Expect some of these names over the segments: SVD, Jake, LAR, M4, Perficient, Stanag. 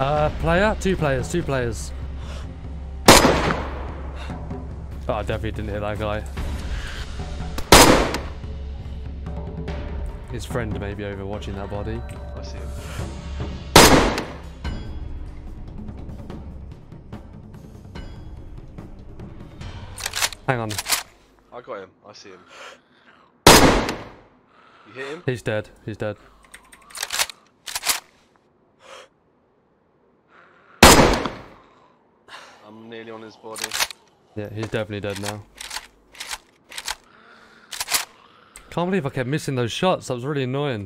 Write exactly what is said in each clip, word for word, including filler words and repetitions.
Uh, player? Two players, two players. Oh, I definitely didn't hit that guy. His friend may be over watching that body. I see him. Hang on. I got him. I see him. You hit him? He's dead. He's dead. I'm nearly on his body. Yeah, he's definitely dead now. Can't believe I kept missing those shots. That was really annoying.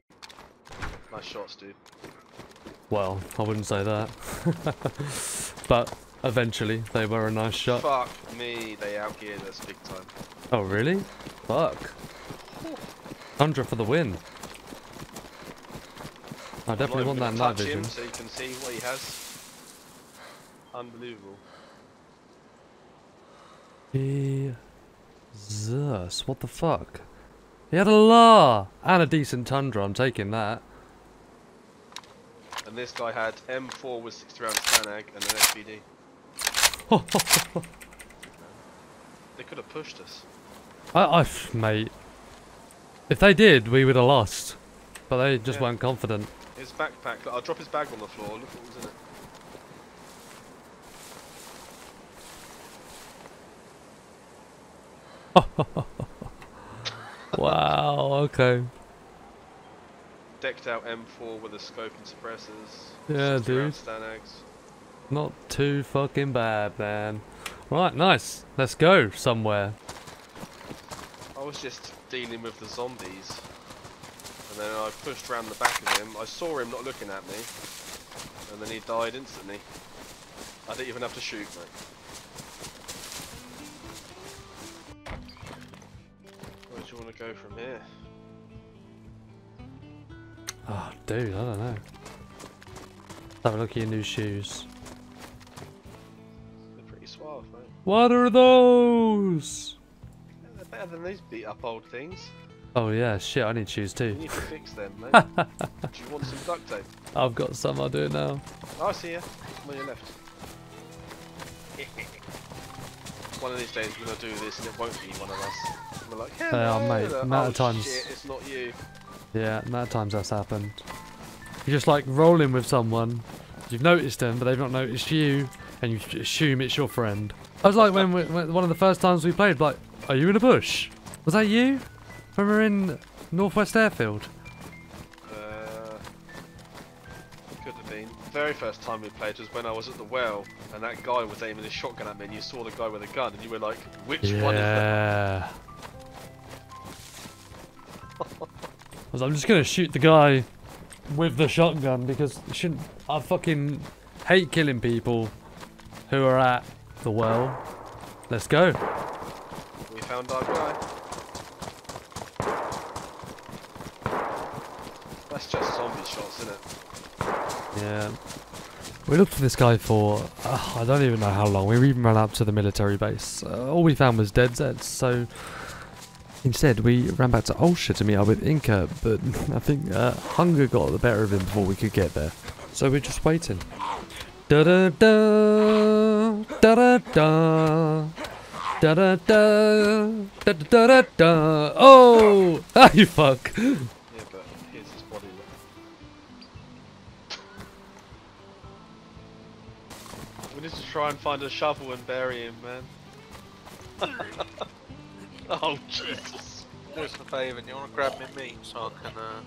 Nice shots, dude. Well, I wouldn't say that. But eventually, they were a nice shot. Fuck me, they outgeared us big time. Oh, really? Fuck. one hundred for the win. I definitely want that night vision. So you can see what he has. Unbelievable. Jesus, what the fuck? He had a L A R and a decent Tundra, I'm taking that. And this guy had M four with sixty round Stanag and an S V D. They could have pushed us. I, I, mate. If they did, we would have lost. But they just yeah. weren't confident. His backpack, I'll drop his bag on the floor, look what was in it. Wow, okay. Decked out M four with a scope and suppressors. Yeah, dude. Not too fucking bad, man. Right, nice. Let's go somewhere. I was just dealing with the zombies. And then I pushed around the back of him. I saw him not looking at me. And then he died instantly. I didn't even have to shoot, mate. Do you want to go from here? Ah, oh, dude, I don't know. Let's have a look at your new shoes. They're pretty suave, mate. What are those? Yeah, they're better than these beat-up old things. Oh yeah, shit, I need shoes too. You need to fix them, mate. Do you want some duct tape? I've got some, I'll do it now. Oh, I see you. I'm on your left. One of these days we're gonna do this and it won't be one of us. We're like, hey, oh, mate, amount oh, of times. Shit, it's not you. Yeah, amount of times that's happened. You're just like rolling with someone, you've noticed them, but they've not noticed you, and you assume it's your friend. I was like when, we, when one of the first times we played, like, are you in a bush? Was that you? When we were in Northwest Airfield. Uh, could have been. The very first time we played was when I was at the well and that guy was aiming his shotgun at me and you saw the guy with a gun and you were like, which yeah. one is that? I was like, I'm just gonna shoot the guy with the shotgun because you shouldn't. I fucking hate killing people who are at the well. Let's go. We found our guy. That's just zombie shots, isn't it? Yeah, we looked for this guy for, uh, I don't even know how long. We even ran up to the military base. Uh, all we found was dead Zeds, so instead we ran back to Ulster to meet up with Inca, but I think uh, hunger got the better of him before we could get there. So we're just waiting. Da-da-da, da-da-da, da-da-da, da-da-da-da. Oh! Ah, you fuck! We need to try and find a shovel and bury him, man. Oh, Jesus. Do us a favour, do you want to grab me meat so I can, uh...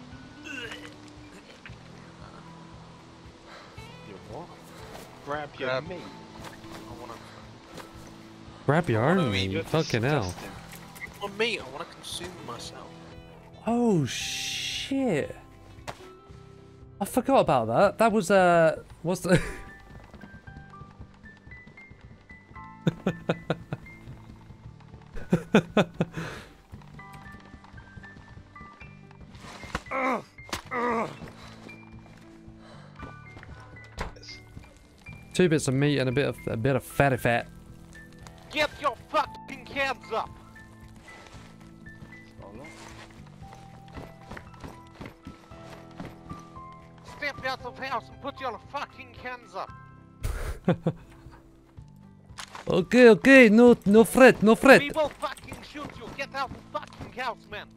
You what? Grab your grab meat? I wanna... Grab your I own meat? Fucking hell. I want meat, I want to consume myself. Oh, shit. I forgot about that. That was, uh... What's the... uh, uh. Two bits of meat and a bit of a bit of fatty fat. Get your fucking hands up! stepped out of the house and put your fucking hands up. Okay, okay, no, no fret, no fret. We will fucking shoot you. Get out of the fucking house, man.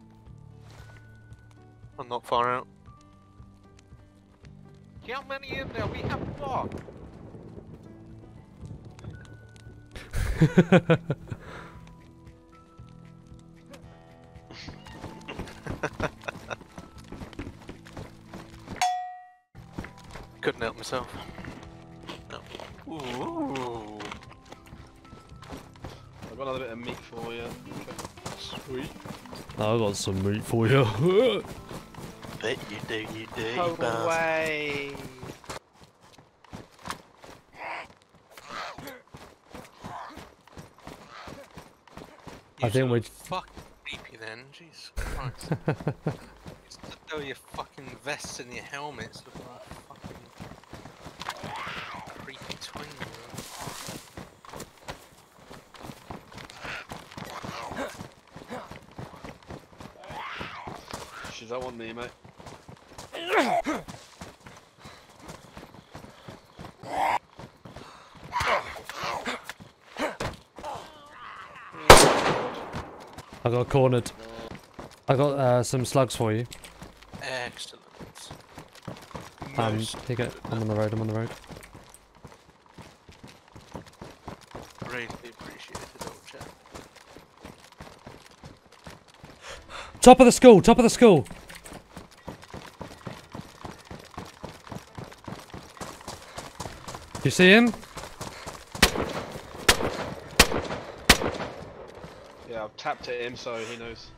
I'm not far out. How many in there? We have four. Couldn't help myself. No. Ooh. I've got another bit of meat for you. Sweet. I got some meat for you. Bet you do, you do. Go away. I think we fucking creepy then, Jesus Christ. Just throw your fucking vests and your helmets look like fucking creepy twin. She's that one there, mate. I got cornered. I got uh, some slugs for you. Excellent. Um, take it. I'm on the road. I'm on the road. Greatly appreciated, old chap. Top of the school. Top of the school. You see him? Yeah, I've tapped at him, so he knows.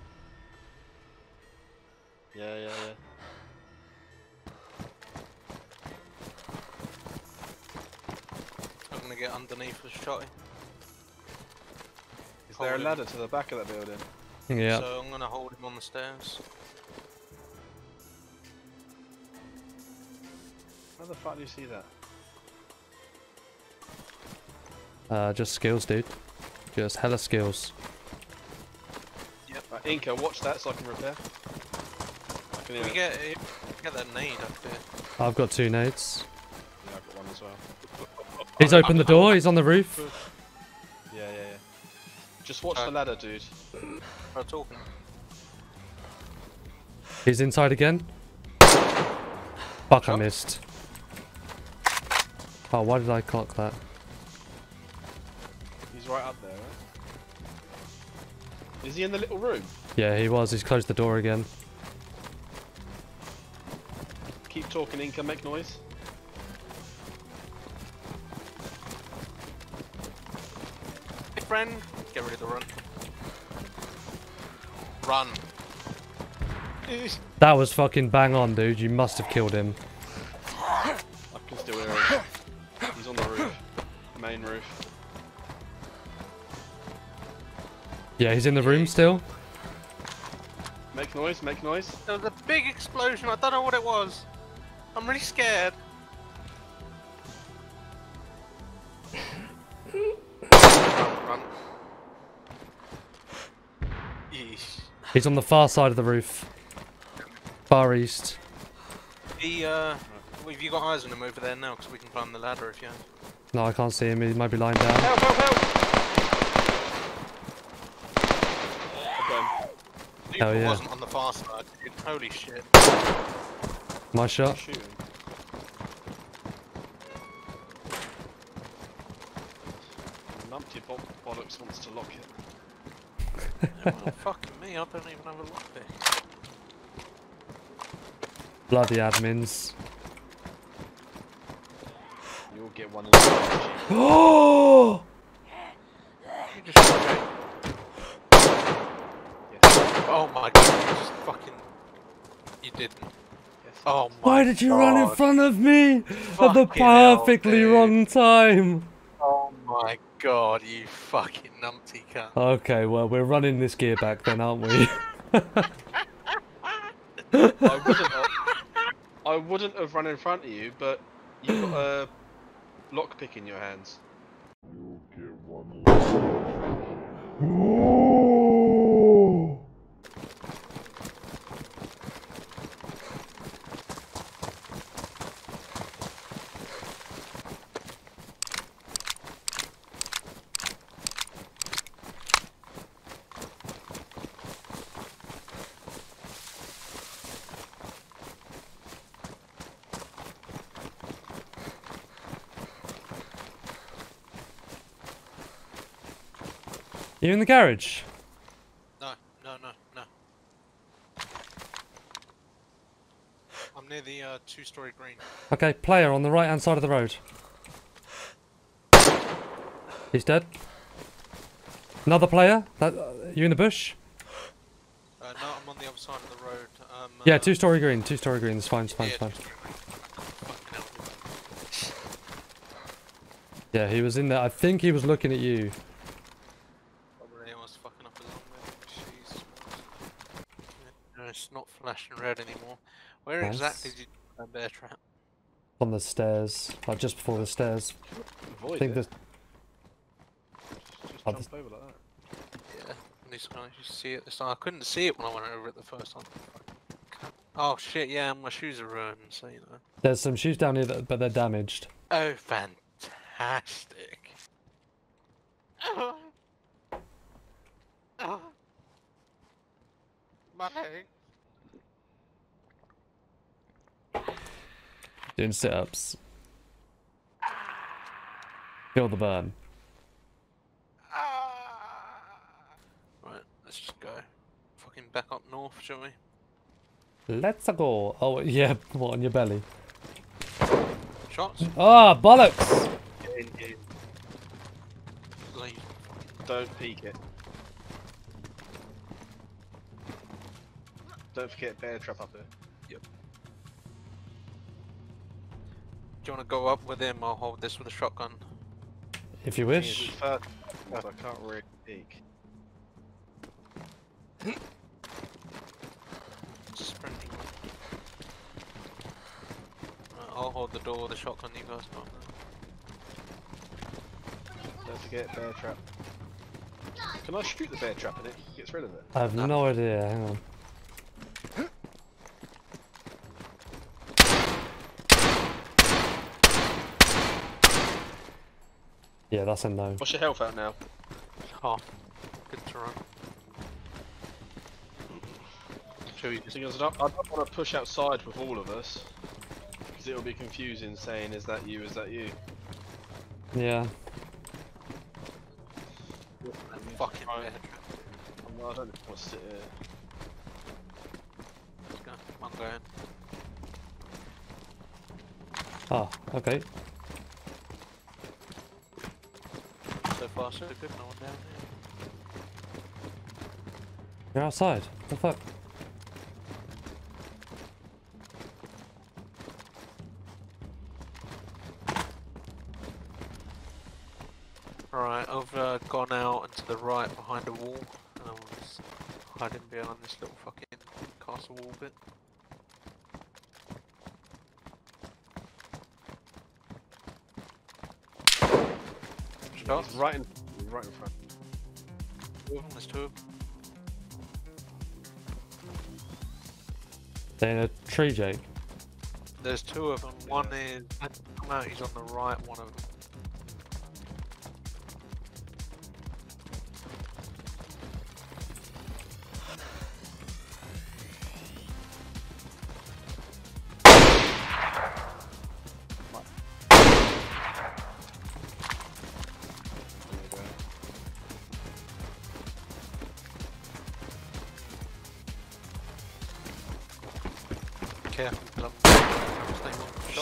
Yeah, yeah, yeah. I'm gonna get underneath the shotty. Is hold there a him. ladder to the back of that building? Yeah. So I'm gonna hold him on the stairs. How the fuck do you see that? Uh, just skills, dude. Just hella skills. Inca, watch that so I can repair. I can we get, get that nade up there. I've got two nades. Yeah, I've got one as well. He's opened the door, he's on the roof. Yeah, yeah, yeah. Just watch uh, the ladder, dude. I'm talking. He's inside again. Fuck, Shot. I missed. Oh, why did I clock that? He's right up there, right? Is he in the little room? Yeah, he was. He's closed the door again. Keep talking, Inca. Make noise. Hey, friend. Get rid of the run. Run. That was fucking bang on, dude. You must have killed him. I can still hear him. He's on the roof. The main roof. Yeah, he's in the room still. Make noise, make noise. There was a big explosion, I don't know what it was. I'm really scared. Run, run. Yeesh. He's on the far side of the roof. Far east. He, uh, have you got eyes on him over there now? Because we can climb the ladder if you have. No, I can't see him, he might be lying down. Help, help, help! Oh, yeah. Wasn't on the far side, dude. Holy shit. My shot. Shooting. Numpty bollocks wants to lock it. Yeah, well, fucking me, I don't even have a lockpick. Bloody admins. You'll get one. Oh! You just oh my god, you just fucking... You didn't. Yes, oh my Why did you god. run in front of me fucking at the perfectly hell, wrong time? Oh my god, you fucking numpty cunt. Okay, well, we're running this gear back then, aren't we? I, wouldn't have, I wouldn't have run in front of you, but you've got a lockpick in your hands. You'll get one. You in the garage? No, no, no, no. I'm near the uh, two-story green. Okay, player on the right-hand side of the road. He's dead. Another player? That, uh, you in the bush? Uh, no, I'm on the other side of the road. Um, yeah, two-story green, two-story green. It's fine, it's fine, yeah, it's fine. Yeah, he was in there. I think he was looking at you. Probably I was fucking up a little bit. Jeez. No, it's not flashing red anymore. Where nice. Exactly did you find bear trap? On the stairs, like just before the stairs. Avoid I think it. Just, just jump over like that. Yeah, at least I can actually see it this time. I couldn't see it when I went over it the first time. Oh shit, yeah, my shoes are ruined, so you know. There's some shoes down here, that, but they're damaged. Oh, fantastic. Fantastic. Oh. Oh. My leg. Doing sit-ups. Feel the burn. Right, let's just go. Fucking back up north, shall we? Let's go. Oh yeah, what on your belly? Shots. Ah, oh, bollocks. In, in. Please, don't peek it. Don't forget bear trap up there. Yep. Do you want to go up with him? I'll hold this with a shotgun. If you wish. I can't really peek. Sprinting. Right, I'll hold the door with a shotgun. You guys go. Don't forget bear trap. Can I shoot the bear trap and it gets rid of it? I have no, no idea, hang on. Yeah, that's a no. What's your health out now? Half. Oh, good to run. Should we just... I don't want to push outside with all of us. Because it'll be confusing saying, is that you, is that you? Yeah. Fucking right. I don't know if I sit here. Let's go. Come on, go ahead. Ah, okay. So far, so good. No one down there. You're outside. What the fuck? Alright, I've uh, gone out and to the right behind a wall, and I was hiding behind this little fucking castle wall bit. Shots? Right in, right in front. Two of them, there's two of them. They're in a tree, Jake. There's two of them, one is, I don't know, he's on the right, one of them.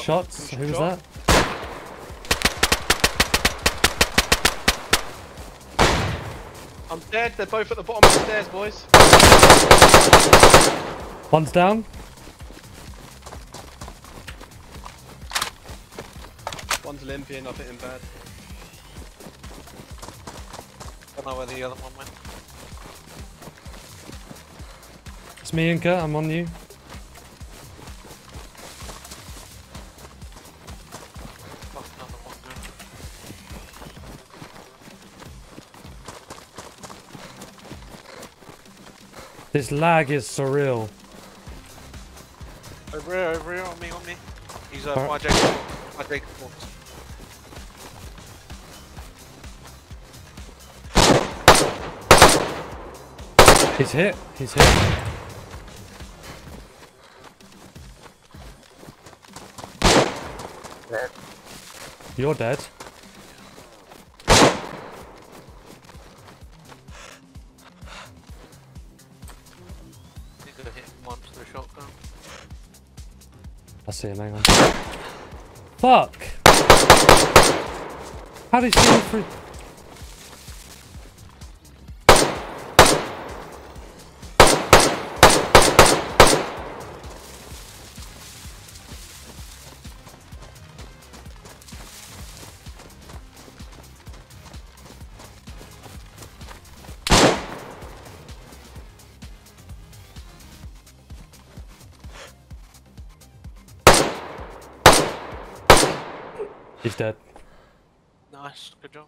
Shots? Who was that? I'm dead, they're both at the bottom of the stairs, boys. One's down. One's limping, I've hit him bad. Don't know where the other one went. It's me, Inca, I'm on you. This lag is surreal. Over here, over here, on me, on me. He's uh, my Jake. My Jake. He's hit, he's hit. Dead. You're dead. I see him, hang on. Fuck! How did he see me through? He's dead. Nice, good job.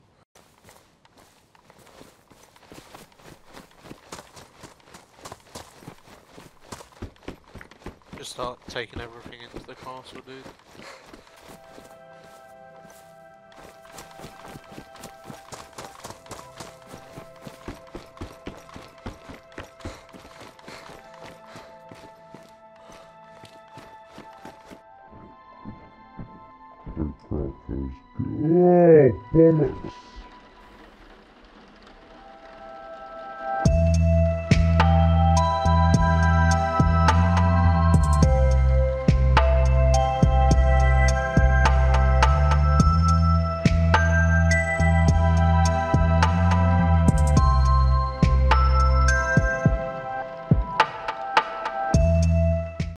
Just start taking everything into the castle, dude. Oh, damn it.